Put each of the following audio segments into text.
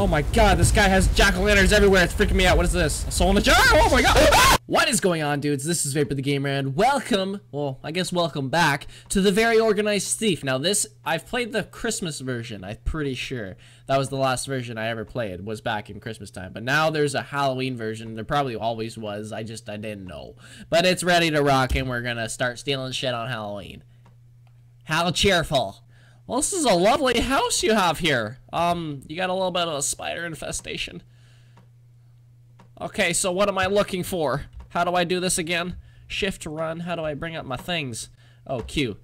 Oh my god, this guy has jack-o'-lanterns everywhere. It's freaking me out. What is this? A soul in a jar? Oh my god. What is going on, dudes? This is Vapor the Gamer, and welcome, well, I guess welcome back to the Very Organized Thief. Now this, I've played the Christmas version, I'm pretty sure. That was the last version I ever played, was back in Christmas time. But now there's a Halloween version. There probably always was. I didn't know. But it's ready to rock, and we're gonna start stealing shit on Halloween. How cheerful. Well, this is a lovely house you have here. You got a little bit of a spider infestation. Okay, so what am I looking for? How do I do this again? Shift to run. How do I bring up my things? Oh, Q.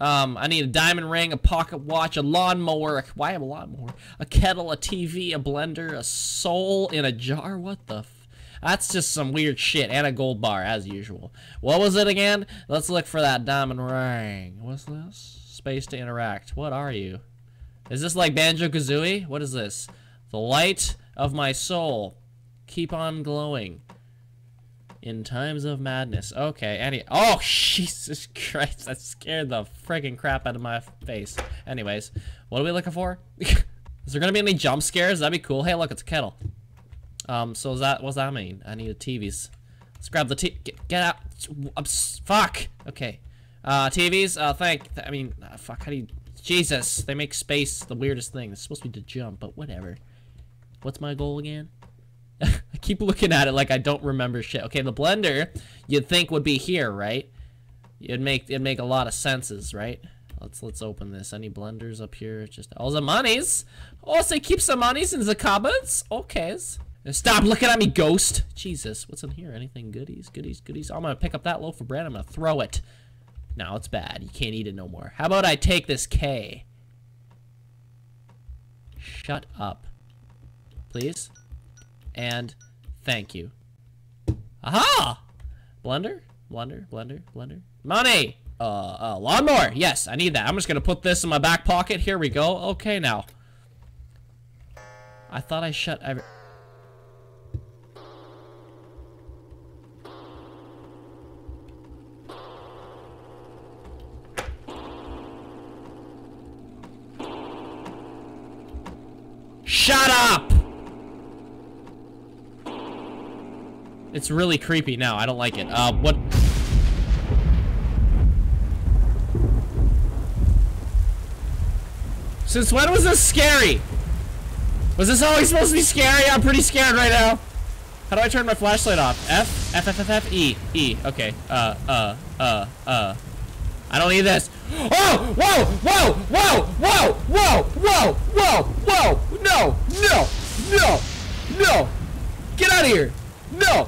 I need a diamond ring, a pocket watch, a lawnmower. Why have a lawnmower? A kettle, a TV, a blender, a soul in a jar. What the f... That's just some weird shit. And a gold bar, as usual. What was it again? Let's look for that diamond ring. What's this? Space to interact. What are you? Is this like Banjo-Kazooie? What is this? The light of my soul. Keep on glowing. In times of madness. Okay, any... Oh, Jesus Christ. That scared the friggin' crap out of my face. Anyways, what are we looking for? Is there gonna be any jump scares? That'd be cool. Hey, look, it's a kettle. So is that... What's that mean? I need a TVs. Let's grab the TV. Get out. Fuck. Okay. TVs, fuck, how do you, Jesus, they make space the weirdest thing. It's supposed to be to jump, but whatever. What's my goal again? I keep looking at it like I don't remember shit. Okay, the blender, you'd think would be here, right? It'd make a lot of senses, right? Let's open this. Any blenders up here? Just all the monies. Oh, so keep some monies in the cupboards. Okay. Stop looking at me, ghost. Jesus, what's in here? Anything? Goodies, goodies, goodies. I'm gonna pick up that loaf of bread. I'm gonna throw it. No, it's bad. You can't eat it no more. How about I take this K? Shut up. Please. And thank you. Aha! Blender? Blender? Blender? Blender? Money! Lawnmower! Yes, I need that. I'm just gonna put this in my back pocket. Here we go. Okay, now. I thought I shut every... Shut up! It's really creepy now. I don't like it. What? Since when was this scary? Was this always supposed to be scary? I'm pretty scared right now. How do I turn my flashlight off? F? F, F, F, F, E. E. Okay. I don't need this. Oh! Whoa! Whoa! Whoa! Whoa! Whoa! Whoa! Whoa! Whoa! No! No! No! No! Get out of here! No!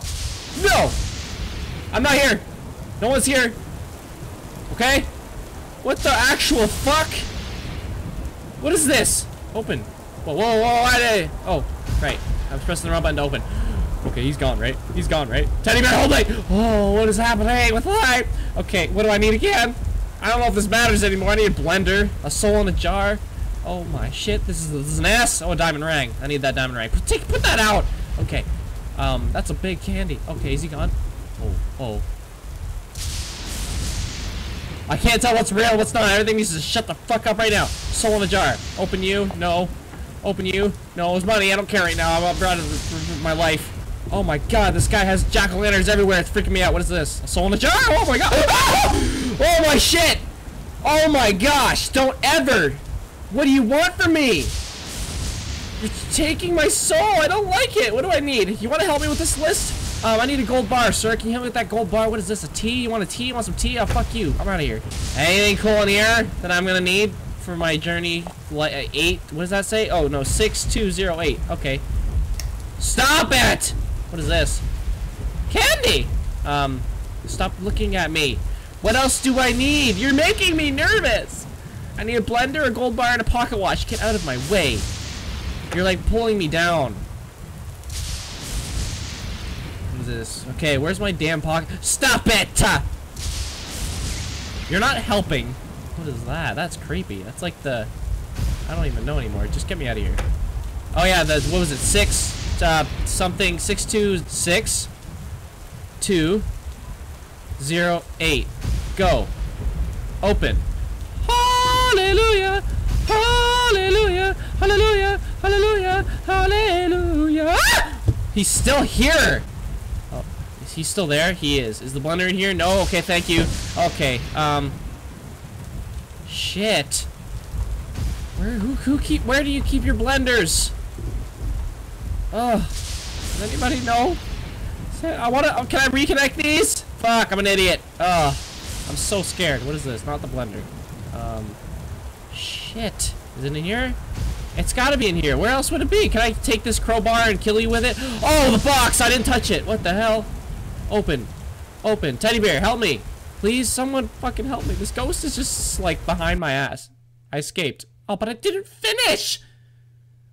No! I'm not here! No one's here! Okay? What the actual fuck? What is this? Open. Whoa, whoa, whoa, I... Oh, right. I was pressing the wrong button to open. Okay, he's gone, right? He's gone, right? Teddy bear, hold it! Oh, what is happening with life? Okay, what do I need again? I don't know if this matters anymore. I need a blender, a soul in a jar. Oh my shit, this is an ass. Oh, a diamond ring. I need that diamond ring. Put that out. Okay. That's a big candy. Okay, is he gone? Oh. I can't tell what's real, what's not. Everything needs to shut the fuck up right now. Soul in a jar. Open you. No. Open you. No, it's money. I don't care right now. I'm proud of my life. Oh my god, this guy has jack-o'-lanterns everywhere. It's freaking me out. What is this? A soul in a jar? Oh my god. Oh my shit. Oh my gosh. Don't ever. What do you want from me? You're taking my soul. I don't like it. What do I need? You want to help me with this list? I need a gold bar, sir. Can you help me with that gold bar? What is this? A tea? You want a tea? You want some tea? Oh, fuck you. I'm out of here. Anything cool in here that I'm going to need for my journey? Like 8? What does that say? Oh, no. 6208. Okay. Stop it! What is this? Candy! Stop looking at me. What else do I need? You're making me nervous! I need a blender, a gold bar, and a pocket watch. Get out of my way. You're like pulling me down. What is this? Okay, where's my damn pocket? Stop it! You're not helping. What is that? That's creepy. That's like the... I don't even know anymore. Just get me out of here. Oh yeah, what was it? 6208. Go. Open. Hallelujah! Hallelujah! hallelujah, hallelujah, hallelujah, hallelujah. Ah! He's still here. Oh, is he still there? He is. Is the blender in here? No. Okay, thank you. Okay. Shit. Where do you keep your blenders? Ugh. Does anybody know? Can I reconnect these? Fuck, I'm an idiot. Ugh. I'm so scared. What is this? Not the blender. Shit. Is it in here? It's gotta be in here. Where else would it be? Can I take this crowbar and kill you with it? Oh, the box! I didn't touch it! What the hell? Open. Open. Teddy bear, help me! Please, someone fucking help me. This ghost is just, like, behind my ass. I escaped. Oh, but I didn't finish!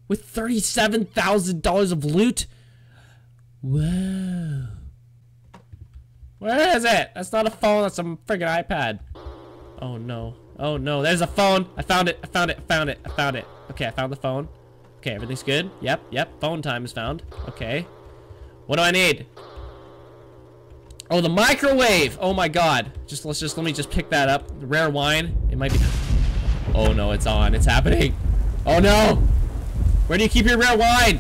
With $37,000 of loot? Whoa. Where is it? That's not a phone, that's a friggin' iPad. Oh no. Oh no, there's a phone! I found it, I found it, I found it, I found it. Okay, I found the phone. Okay, everything's good. Yep, yep, phone time is found. Okay. What do I need? Oh, the microwave! Oh my god. Let me just pick that up. Rare wine. It might be... Oh no, it's on. It's happening. Oh no! Where do you keep your rare wine?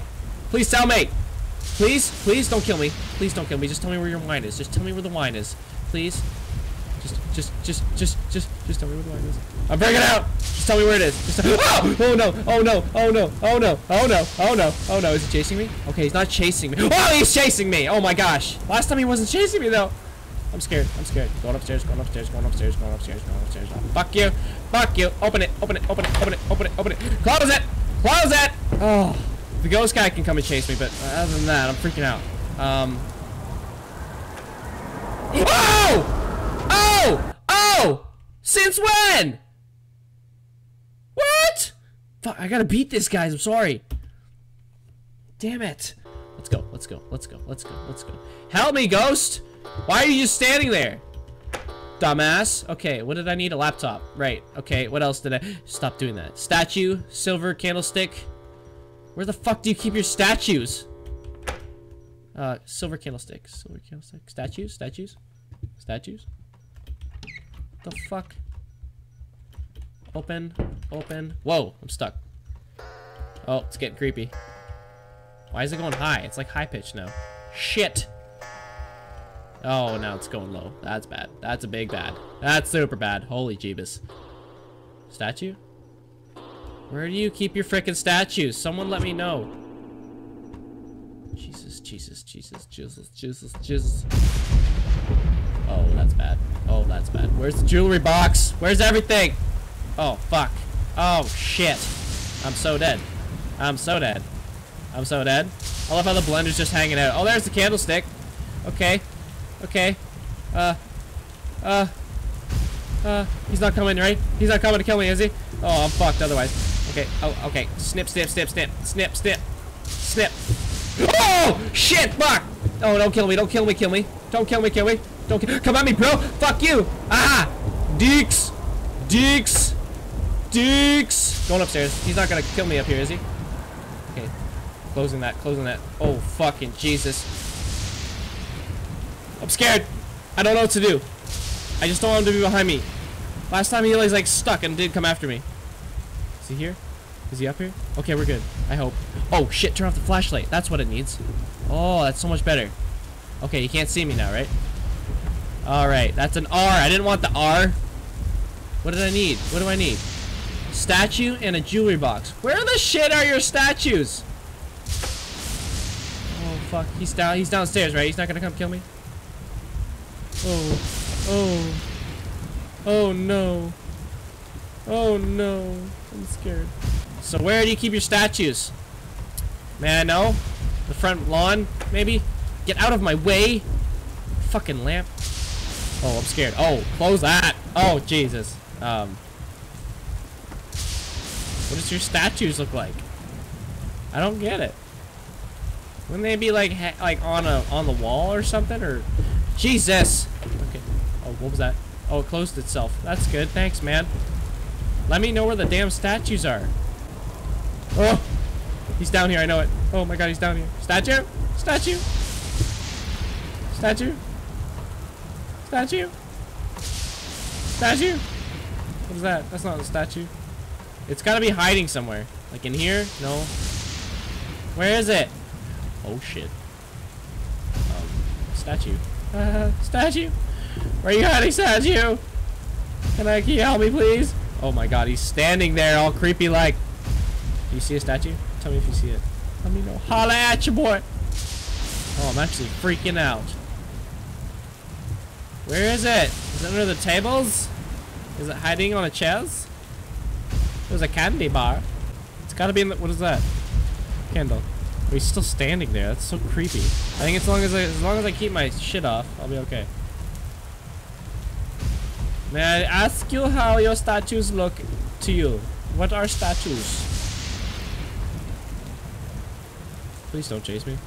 Please tell me! Please? Please don't kill me. Please don't kill me. Just tell me where your wine is. Just tell me where the wine is. Please? Just tell me where the wine is. I'm bringing it out! Just tell me where it is. Just oh! Oh no! Oh no! Oh no! Oh no! Oh no! Oh no! Oh no! Is he chasing me? Okay, he's not chasing me. Oh, he's chasing me! Oh my gosh! Last time he wasn't chasing me though. I'm scared. I'm scared. Going upstairs. Going upstairs. Going upstairs. Going upstairs. Going upstairs. Going upstairs. Fuck you! Fuck you! Open it! Open it! Open it! Open it! Open it! Open it! Close it! Close it! Oh, the ghost guy can come and chase me, but other than that, I'm freaking out. Oh! Oh! Oh! Since when? What? Fuck, I gotta beat this, guys. I'm sorry. Damn it. Let's go. Let's go. Let's go. Let's go. Let's go. Help me, ghost! Why are you just standing there? Dumbass. Okay, what did I need? A laptop. Right. Okay, what else did I... Stop doing that. Statue. Silver candlestick. Where the fuck do you keep your statues? Silver candlestick. Silver candlestick. Statues? Statues? Statues? The fuck? Open. Open. Whoa, I'm stuck. Oh, it's getting creepy. Why is it going high? It's like high pitch now. Shit. Oh, now it's going low. That's bad. That's a big bad. That's super bad. Holy jeebus. Statue? Where do you keep your frickin' statues? Someone let me know. Jesus, Jesus, Jesus, Jesus, Jesus, Jesus. Oh, that's bad. Oh, that's bad. Where's the jewelry box? Where's everything? Oh, fuck. Oh, shit. I'm so dead. I'm so dead. I'm so dead. I love how the blender's just hanging out. Oh, there's the candlestick. Okay. Okay. He's not coming, right? He's not coming to kill me, is he? Oh, I'm fucked otherwise. Okay. Oh, okay. Snip, snip, snip, snip. Snip, snip. Snip. Oh! Shit! Fuck! Oh, don't kill me. Don't kill me. Kill me. Don't kill me. Kill me. Don't kill me. Come at me, bro! Fuck you! Ah! Deeks! Deeks! Deeks! Going upstairs. He's not gonna kill me up here, is he? Okay. Closing that. Closing that. Oh, fucking Jesus. I'm scared. I don't know what to do. I just don't want him to be behind me. Last time he was like stuck and did come after me. Is he here? Is he up here? Okay, we're good. I hope. Oh shit, turn off the flashlight. That's what it needs. Oh, that's so much better. Okay, you can't see me now, right? Alright, that's an R. I didn't want the R. What did I need? What do I need? Statue and a jewelry box. Where the shit are your statues? Oh fuck, he's downstairs, right? He's not gonna come kill me? Oh, oh, oh no, oh no, I'm scared. So where do you keep your statues? Man, no, the front lawn, maybe? Get out of my way, fucking lamp. Oh, I'm scared. Oh, close that. Oh, Jesus. What does your statues look like? I don't get it. Wouldn't they be like on the wall or something, or? Jesus! Okay. Oh, what was that? Oh, it closed itself. That's good. Thanks, man. Let me know where the damn statues are. Oh! He's down here. I know it. Oh my god, he's down here. Statue? Statue? Statue? Statue? Statue? What is that? That's not a statue. It's gotta be hiding somewhere. Like in here? No. Where is it? Oh shit. Statue. Statue! Where you hiding, statue? Can you help me, please? Oh my god, he's standing there all creepy like. Do you see a statue? Tell me if you see it. Let me know. Holla at you, boy! Oh, I'm actually freaking out. Where is it? Is it under the tables? Is it hiding on a chest? There's a candy bar. It's gotta be in the... What is that? Candle. But he's still standing there. That's so creepy. I think as long as I keep my shit off, I'll be okay. May I ask you how your statues look to you? What are statues? Please don't chase me.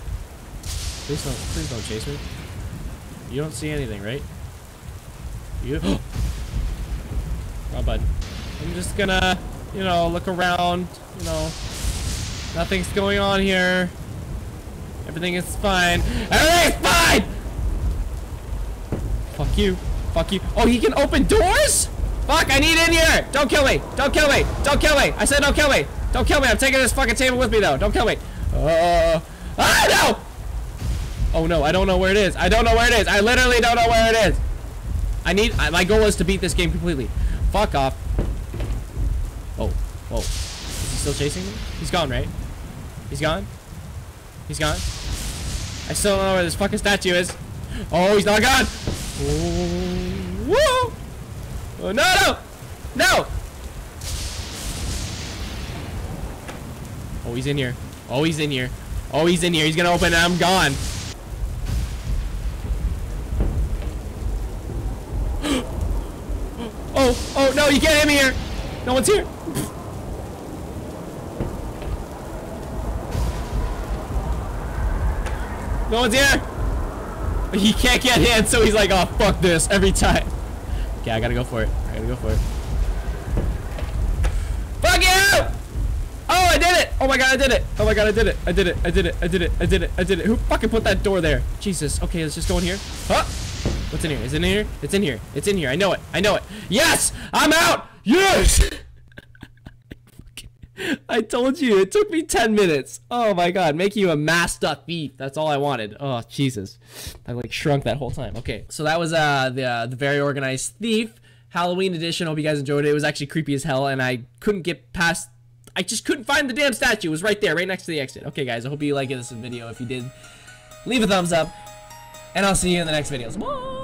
Please don't chase me. You don't see anything, right? You. Oh, bud. I'm just gonna, you know, look around. You know, nothing's going on here. Everything is fine. Everything's fine. Fuck you. Fuck you. Oh, he can open doors? Fuck! I need in here. Don't kill me. Don't kill me. Don't kill me. I said don't kill me. Don't kill me. I'm taking this fucking table with me though. Don't kill me. Ah no! Oh no! I don't know where it is. I don't know where it is. I literally don't know where it is. My goal is to beat this game completely. Fuck off. Oh, oh. Is he still chasing me? He's gone, right? He's gone? He's gone? I still don't know where this fucking statue is. Oh, he's not gone! Oh, whoa! Oh, no, no! No! Oh, he's in here. Oh, he's in here. Oh, he's in here. He's gonna open and I'm gone. Oh, oh, no, you can't hit me here. No one's here. No one's here. He can't get hit, so he's like, oh, fuck this every time. Okay, I gotta go for it. I gotta go for it. Fuck you! Oh, I did it! Oh my god, I did it! Oh my god, I did it! I did it! I did it! I did it! I did it! I did it! Who fucking put that door there? Jesus. Okay, let's just go in here. Huh? What's in here? Is it in here? It's in here. It's in here. I know it. I know it. Yes! I'm out! Yes! I told you. It took me 10 minutes. Oh my god. Make you a master thief. That's all I wanted. Oh, Jesus. I like shrunk that whole time. Okay. So that was the Very Organized Thief Halloween edition. Hope you guys enjoyed it. It was actually creepy as hell and I couldn't get past... I just couldn't find the damn statue. It was right there. Right next to the exit. Okay, guys. I hope you liked this video. If you did, leave a thumbs up. And I'll see you in the next videos. Bye!